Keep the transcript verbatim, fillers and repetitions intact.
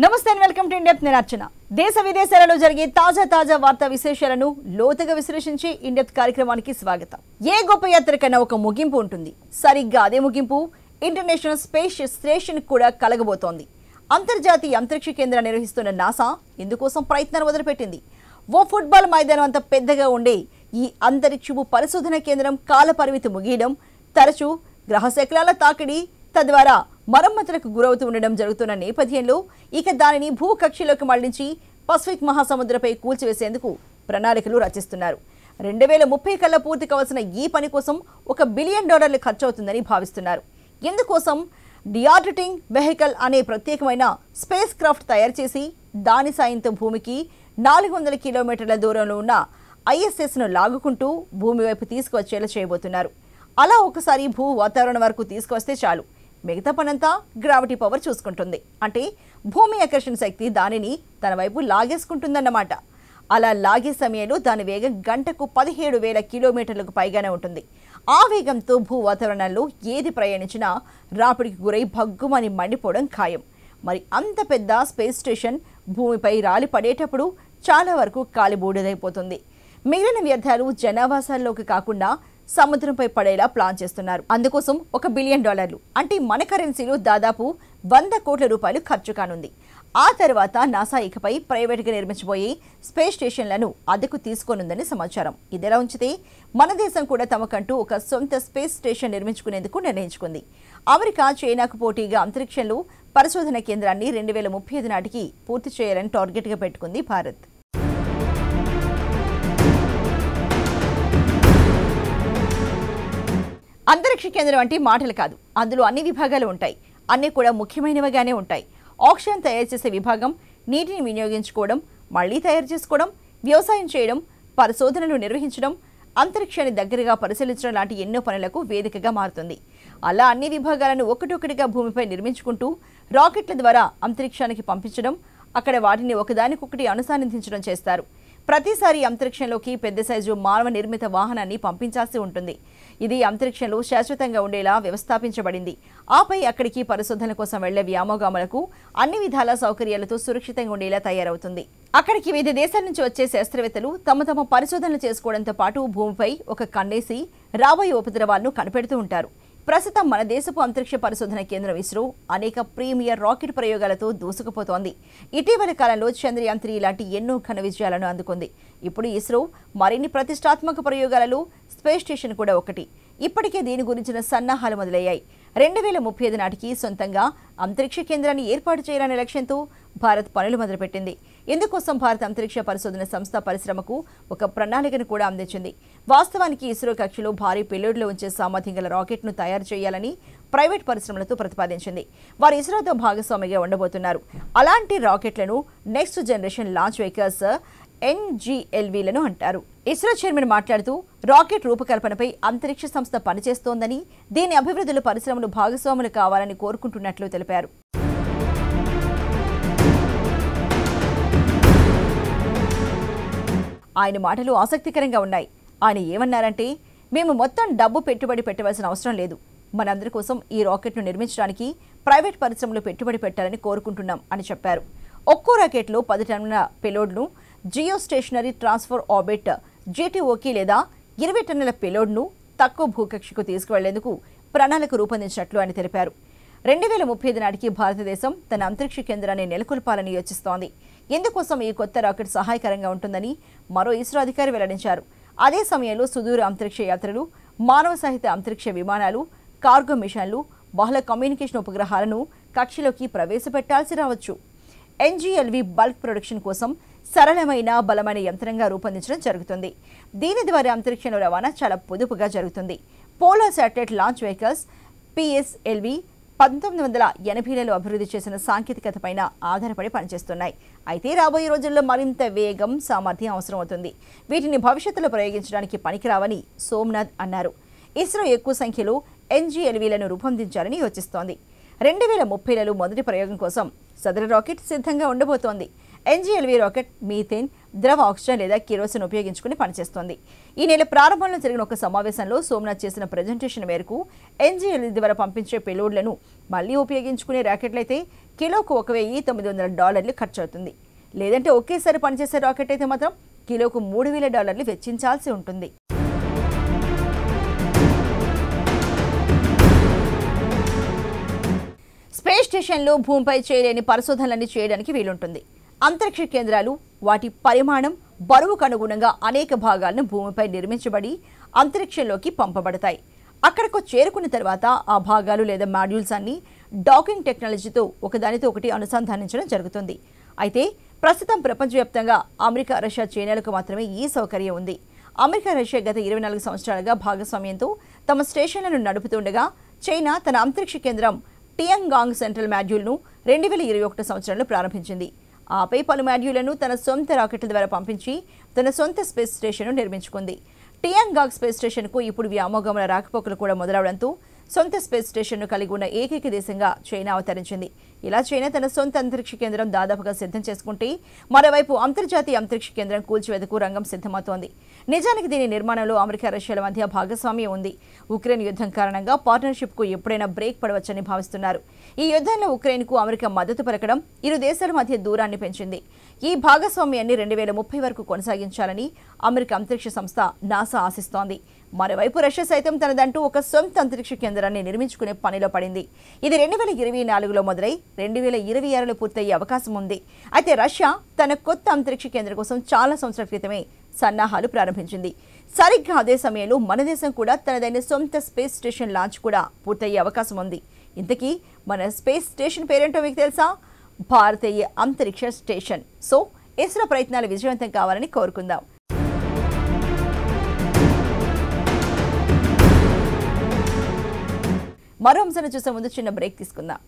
नमस्ते welcome to India अर्चना देश विदेशाలలో జరిగే తాజా తాజా వార్తా విశేషాలను లోతుగా విశ్లేషించి ఇండియా కార్యక్రమానికి की స్వాగతం। ఏ గొప్ప యాత్రకైనా ఒక ముగింపు ఉంటుంది, సరిగ్గా అదే ముగింపు ఇంటర్నేషనల్ స్పేస్ స్టేషన్ కూడా కలగబోతోంది। అంతర్జాతీయ అంతరిక్ష కేంద్రాన్ని నిర్వహిస్తున్న నాసా ఇందుకోసం ప్రయత్నాలు మొదలుపెట్టింది। ఓ ఫుట్బాల్ మైదానం అంత పెద్దగా ఉండే ఈ అంతరిక్షపు పరిశోధన కేంద్రం కాలపరిమితి ముగియడం, తరచూ గ్రహ శకలాల తాకిడి తద్వారా మరమ్మతులకు గురవుతూ ఉండడం జరుగుతున్న నేపథ్యంలో ఇక దానిని భూకక్షలోకి మళ్లించి పసిఫిక్ మహాసముద్రపై కూల్చివేసేందుకు ప్రణాళికలు రచిస్తున్నారు। రెండు వేల ముప్పై కల్లా పూర్తి కావాల్సిన ఈ పని కోసం ఒక బిలియన్ డాలర్లు ఖర్చు అవుతుందని భావిస్తున్నారు। ఇందుకోసం డియార్టింగ్ వెహికల్ అనే ప్రత్యేకమైన స్పేస్ క్రాఫ్ట్ తయారు చేసి దాని సాయంతో భూమికి నాలుగు వందల కిలోమీటర్ల దూరంలో ఉన్న ఐఎస్ఎస్ను లాగుకుంటూ భూమి వైపు తీసుకువచ్చేలా చేయబోతున్నారు। అలా ఒకసారి భూ వాతావరణం వరకు తీసుకువస్తే చాలు, మిగతా పనంతా గ్రావిటీ పవర్ చూసుకుంటుంది। అంటే భూమి ఆకర్షణ శక్తి దానిని తన వైపు లాగేసుకుంటుందన్నమాట। అలా లాగే సమయంలో దాని వేగం గంటకు పదిహేడు వేల కిలోమీటర్లకు పైగానే ఉంటుంది। ఆ వేగంతో భూ వాతావరణంలో ఏది ప్రయాణించినా రాపిడికి గురై భగ్గుమని మండిపోవడం ఖాయం। మరి అంత పెద్ద స్పేస్ స్టేషన్ భూమిపై రాలి పడేటప్పుడు చాలా వరకు కాలిబూడిదైపోతుంది। మిగిలిన వ్యర్థాలు జనావాసాల్లోకి కాకుండా సముద్రంపై పడేలా ప్లాన్ చేస్తున్నారు। అందుకోసం ఒక బిలియన్ డాలర్లు అంటే మన కరెన్సీలో దాదాపు వంద కోట్ల రూపాయలు ఖర్చు కానుంది। ఆ తర్వాత నాసా ఇకపై ప్రైవేట్గా నిర్మించబోయే స్పేస్ స్టేషన్లను అద్దెకు తీసుకోనుందని సమాచారం। ఇదిలా ఉంచితే మన దేశం కూడా తమకంటూ ఒక సొంత స్పేస్ స్టేషన్ నిర్మించుకునేందుకు నిర్ణయించుకుంది। అమెరికా, చైనాకు పోటీగా అంతరిక్షంలో పరిశోధన కేంద్రాన్ని రెండు వేల ముప్పై ఐదు నాటికి పూర్తి చేయాలని టార్గెట్గా పెట్టుకుంది భారత్। అంతరిక్ష కేంద్రం అంటే మాటలు కాదు, అందులో అన్ని విభాగాలు ఉంటాయి, అన్నీ కూడా ముఖ్యమైనవిగానే ఉంటాయి। ఆక్సిజన్ తయారు చేసే విభాగం, నీటిని వినియోగించుకోవడం, మళ్లీ తయారు చేసుకోవడం, వ్యవసాయం చేయడం, పరిశోధనలు నిర్వహించడం, అంతరిక్షాన్ని దగ్గరగా పరిశీలించడం లాంటి ఎన్నో పనులకు వేదికగా మారుతుంది। అలా అన్ని విభాగాలను ఒకటొకటిగా భూమిపై నిర్మించుకుంటూ రాకెట్ల ద్వారా అంతరిక్షానికి పంపించడం, అక్కడ వాటిని ఒకదానికొకటి అనుసంధానించడం చేస్తారు। ప్రతిసారి అంతరిక్షంలోకి పెద్ద సైజు మానవ నిర్మిత వాహనాన్ని పంపించాల్సి ఉంటుంది। ఇది అంతరిక్షంలో శాశ్వతంగా ఉండేలా వ్యవస్థాపించబడింది। ఆపై అక్కడికి పరిశోధనల కోసం వెళ్లే వ్యామోగాములకు అన్ని విధాల సౌకర్యాలతో సురక్షితంగా ఉండేలా తయారవుతుంది। అక్కడికి వివిధ దేశాల నుంచి వచ్చే శాస్త్రవేత్తలు తమ తమ పరిశోధనలు చేసుకోవడంతో పాటు భూమిపై ఒక కన్నేసి రాబోయే ఉపద్రవాలను కనిపెడుతూ ఉంటారు। ప్రస్తుతం మన దేశపు అంతరిక్ష పరిశోధన కేంద్రం ఇస్రో అనేక ప్రీమియర్ రాకెట్ ప్రయోగాలతో దూసుకుపోతోంది। ఇటీవల కాలంలో చంద్రయాన్ త్రీ లాంటి ఎన్నో ఘన విజయాలను అందుకుంది। ఇప్పుడు ఇస్రో మరిన్ని ప్రతిష్టాత్మక ప్రయోగాలలో స్పేస్ స్టేషన్ కూడా ఒకటి। ఇప్పటికే దీని గురించిన సన్నాహాలు మొదలయ్యాయి। రెండు వేల ముప్పై ఐదు నాటికి సొంతంగా అంతరిక్ష కేంద్రాన్ని ఏర్పాటు చేయాలనే లక్ష్యంతో భారత్ పనులు మొదలుపెట్టింది। ఇందుకోసం భారత అంతరిక్ష పరిశోధన సంస్థ పరిశ్రమకు ఒక ప్రణాళికను కూడా అందించింది। వాస్తవానికి ఇస్రో కక్షలో భారీ పేలోడ్లో ఉంచే సామర్థ్యం గల రాకెట్ను తయారు చేయాలని ప్రైవేట్ పరిశ్రమలతో ప్రతిపాదించింది। వారు ఇస్రోతో భాగస్వామిగా ఉండబోతున్నారు। అలాంటి రాకెట్లను నెక్స్ట్ జనరేషన్ లాంచ్ వెహికల్స్ ఎన్జీఎల్వీలను అంటారు। ఇస్రో చైర్మన్ మాట్లాడుతూ రాకెట్ రూపకల్పనపై అంతరిక్ష సంస్థ పనిచేస్తోందని, దీని అభివృద్ధిలో పరిశ్రమలు భాగస్వాములు కావాలని కోరుకుంటున్నట్లు తెలిపారు। ఆయన మాటలు ఆసక్తికరంగా ఉన్నాయి। ఆయన ఏమన్నారంటే, మేము మొత్తం డబ్బు పెట్టుబడి పెట్టవలసిన అవసరం లేదు, మనందరి కోసం ఈ రాకెట్ను నిర్మించడానికి ప్రైవేట్ పరిశ్రమలు పెట్టుబడి పెట్టాలని కోరుకుంటున్నాం అని చెప్పారు। ఒక్కో రాకెట్లో పది టన్నుల పెలోడ్ను జియో స్టేషనరీ ట్రాన్స్ఫర్ ఆర్బిట్ జీటీఓకి లేదా ఇరవై టన్నుల పెలోడ్ను తక్కువ భూకక్షకు తీసుకువెళ్లేందుకు ప్రణాళిక రూపొందించినట్లు ఆయన తెలిపారు। రెండు వేల ముప్పై ఐదు నాటికి భారతదేశం తన అంతరిక్ష కేంద్రాన్ని నెలకొల్పాలని యోచిస్తోంది। ఇందుకోసం ఈ కొత్త రాకెట్ సహాయకరంగా ఉంటుందని మరో ఇస్రో అధికారి వెల్లడించారు। అదే సమయంలో సుదూర అంతరిక్ష యాత్రలు, మానవ సహిత అంతరిక్ష విమానాలు, కార్గో మిషన్లు, బహుళ కమ్యూనికేషన్ ఉపగ్రహాలను కక్షలోకి ప్రవేశపెట్టాల్సి రావచ్చు। ఎన్జీఎల్వి బల్క్ ప్రొడక్షన్ కోసం సరళమైన, బలమైన యంత్రంగా రూపొందించడం జరుగుతుంది। దీని ద్వారా అంతరిక్షంలో రవాణా చాలా పొదుపుగా జరుగుతుంది। Polar satellite launch vehicles PSLV పంతొమ్మిది వందల ఎనభైలలో అభివృద్ధి చేసిన సాంకేతికతపైన ఆధారపడి పనిచేస్తున్నాయి। అయితే రాబోయే రోజుల్లో మరింత వేగం, సామర్థ్యం అవసరం అవుతుంది। వీటిని భవిష్యత్తులో ప్రయోగించడానికి పనికిరావని సోమనాథ్ అన్నారు। ఇస్రో ఎక్కువ సంఖ్యలో ఎన్జీఎల్వీలను రూపొందించాలని యోచిస్తోంది। రెండు వేల ముప్పైలలో మొదటి ప్రయోగం కోసం సదరు రాకెట్ సిద్ధంగా ఉండబోతోంది। ఎన్జీఎల్వి రాకెట్ మీథేన్ ద్రవ ఆక్సిజన్ లేదా కిరోసిన్ ఉపయోగించుకుని పనిచేస్తుంది। ఈ నెల ప్రారంభంలో జరిగిన ఒక సమావేశంలో సోమనాథ్ చేసిన ప్రెజెంటేషన్ మేరకు ఎన్జీఎల్వి ద్వారా పంపించే పేలోడ్లను మళ్ళీ ఉపయోగించుకునే రాకెట్లయితే కిలోకు ఒక వెయ్యి తొమ్మిది వందల డాలర్లు ఖర్చు అవుతుంది। లేదంటే ఒకేసారి పనిచేసే రాకెట్ అయితే మాత్రం కిలోకు మూడు వేల డాలర్లు వెచ్చించాల్సి ఉంటుంది। స్పేస్ స్టేషన్లో భూమిపై చేయలేని పరిశోధనలన్నీ చేయడానికి వీలుంటుంది। అంతరిక్ష కేంద్రాలు వాటి పరిమాణం బరువుకు అనుగుణంగా అనేక భాగాలను భూమిపై నిర్మించబడి అంతరిక్షంలోకి పంపబడతాయి। అక్కడకు చేరుకున్న తర్వాత ఆ భాగాలు లేదా మాడ్యూల్స్ అన్ని డాకింగ్ టెక్నాలజీతో ఒకదానితో ఒకటి అనుసంధానించడం జరుగుతుంది। అయితే ప్రస్తుతం ప్రపంచవ్యాప్తంగా అమెరికా రష్యా చైనాలకు మాత్రమే ఈ సౌకర్యం ఉంది। అమెరికా రష్యా గత ఇరవై నాలుగు సంవత్సరాలుగా భాగస్వామ్యంతో తమ స్టేషన్లను నడుపుతుండగా చైనా తన అంతరిక్ష కేంద్రం టియాంగాంగ్ సెంట్రల్ మాడ్యూల్ను రెండు వేల ఇరవై ఒకటి సంవత్సరంలో ప్రారంభించింది। ఆపై పలు మాడ్యూళ్లను తన సొంత రాకెట్ల ద్వారా పంపించి తన సొంత స్పేస్ స్టేషన్ను నిర్మించుకుంది। టియాంగాంగ్ స్పేస్ స్టేషన్కు ఇప్పుడు వ్యామోగముల రాకపోకలు కూడా మొదలవడంతో సొంత స్పేస్ స్టేషన్ను కలిగి ఉన్న ఏకైక దేశంగా చైనా అవతరించింది। ఇలా చైనా తన సొంత అంతరిక్ష కేంద్రం దాదాపుగా సిద్ధం చేసుకుంటే, మరోవైపు అంతర్జాతీయ అంతరిక్ష కేంద్రం కూల్చివేతకు రంగం సిద్ధమవుతోంది। నిజానికి దీని నిర్మాణంలో అమెరికా రష్యాల మధ్య భాగస్వామ్యం ఉంది। ఉక్రెయిన్ యుద్ధం కారణంగా పార్ట్నర్షిప్కు ఎప్పుడైనా బ్రేక్ పడవచ్చని భావిస్తున్నారు। ఈ యుద్ధంలో ఉక్రెయిన్కు అమెరికా మద్దతు పలకడం ఇరు దేశాల మధ్య దూరాన్ని పెంచింది। ఈ భాగస్వామ్యాన్ని రెండు వేల ముప్పై వరకు కొనసాగించాలని అమెరికా అంతరిక్ష సంస్థ నాసా ఆశిస్తోంది। మరోవైపు రష్యా సైతం తనదంటూ ఒక సొంత అంతరిక్ష కేంద్రాన్ని నిర్మించుకునే పనిలో పడింది। ఇది రెండు వేల ఇరవై నాలుగులో మొదలై రెండు వేల ఇరవై ఆరులో పూర్తయ్యే అవకాశం ఉంది। అయితే రష్యా తన కొత్త అంతరిక్ష కేంద్రం కోసం చాలా సంవత్సరాల క్రితమే సన్నాహాలు ప్రారంభించింది। సరిగ్గా అదే సమయంలో మన దేశం కూడా తనదైన సొంత స్పేస్ స్టేషన్ లాంచ్ కూడా పూర్తయ్యే అవకాశం ఉంది। ఇంతకీ మన స్పేస్ స్టేషన్ పేరేంటో మీకు తెలుసా? భారతీయ అంతరిక్ష స్టేషన్। సో ఇస్రో ప్రయత్నాలు విజయవంతం కావాలని కోరుకుందాం। మరో అంశాన్ని చూసే ముందు చిన్న బ్రేక్ తీసుకుందాం।